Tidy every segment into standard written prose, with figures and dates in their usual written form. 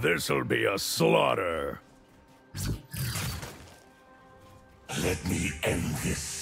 This'll be a slaughter. Let me end this.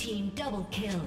team double kill.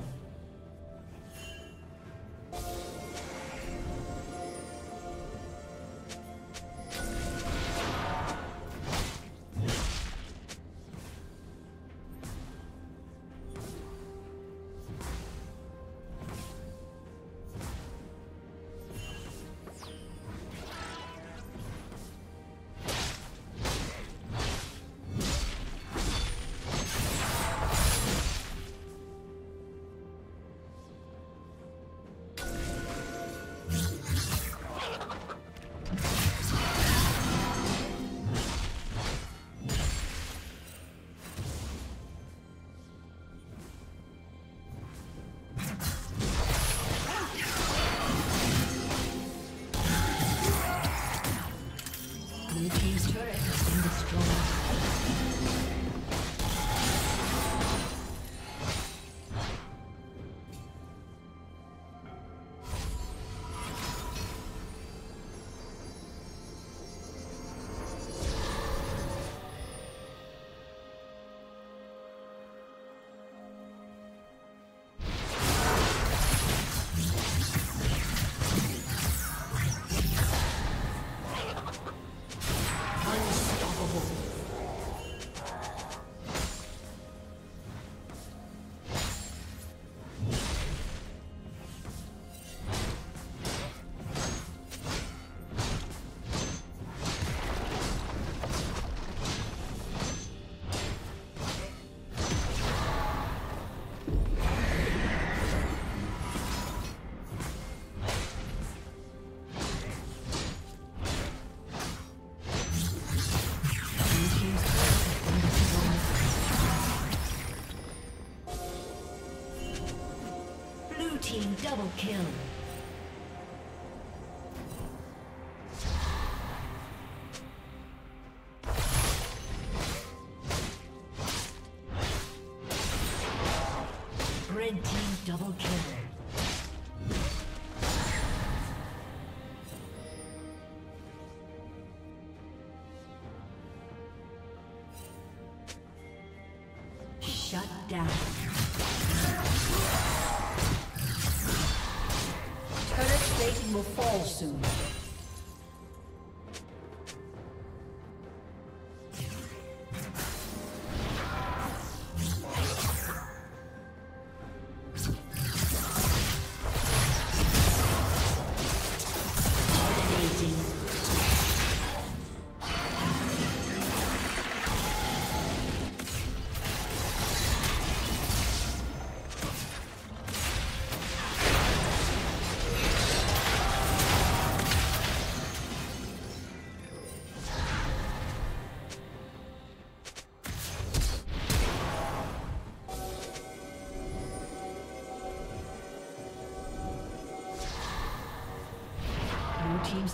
Double kill. Red team double kill. Shut down. Satan will fall soon. Team's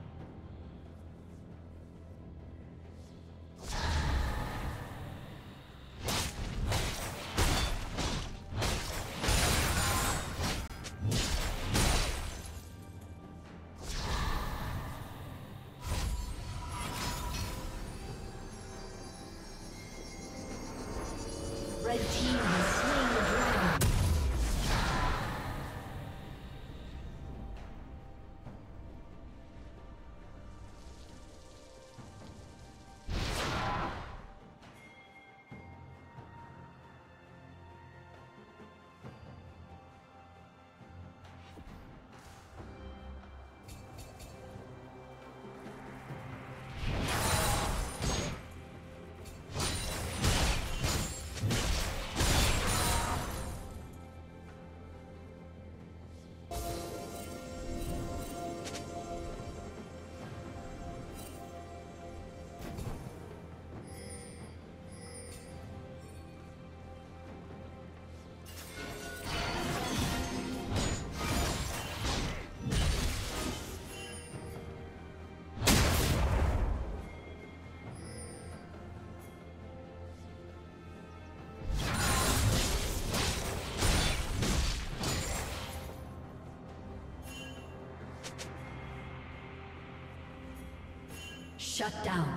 Shut down.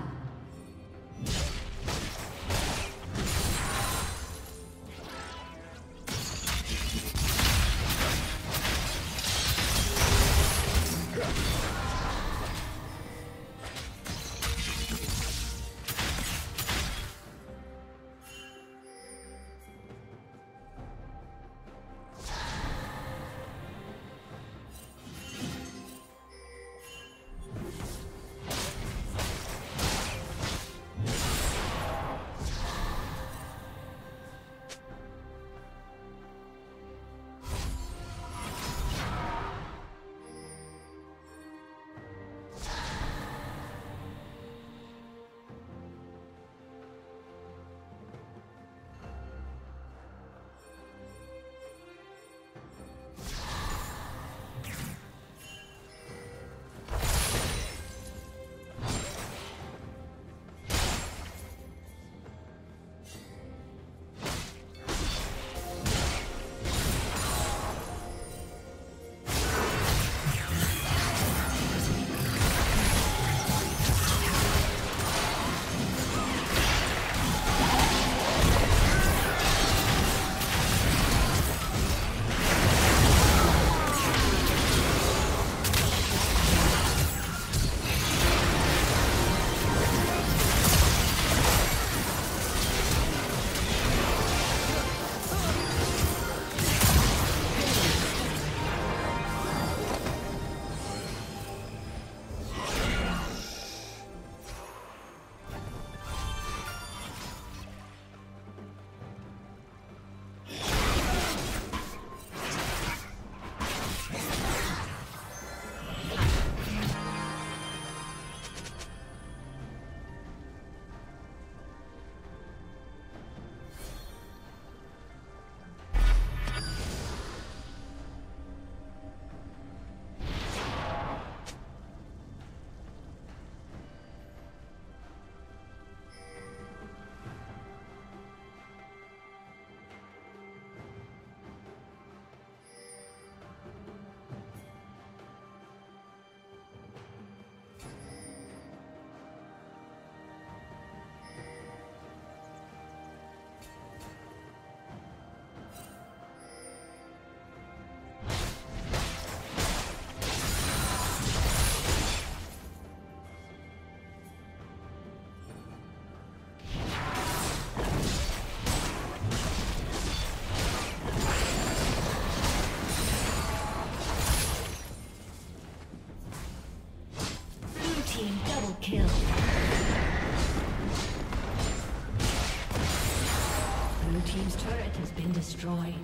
Destroyed.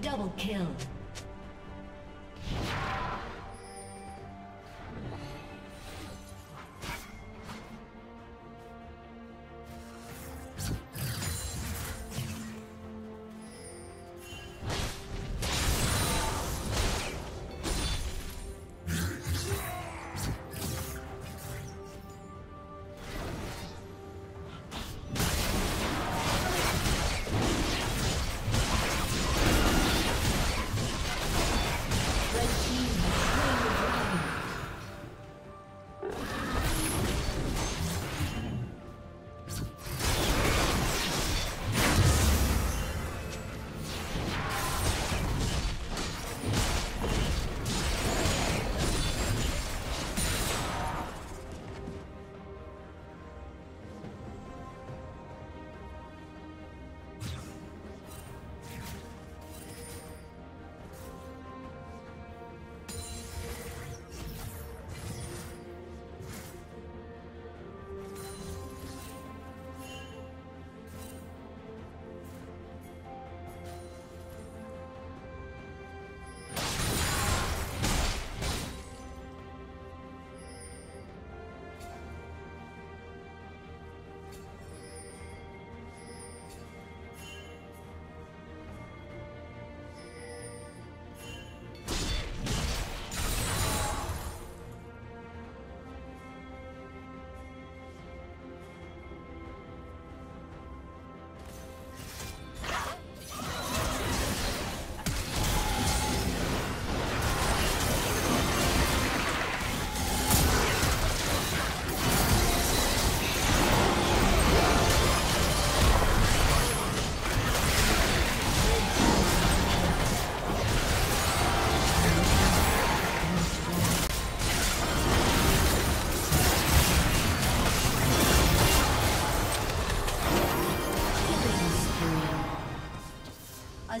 Double kill. A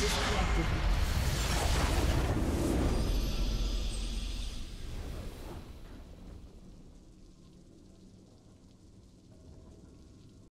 disconnected.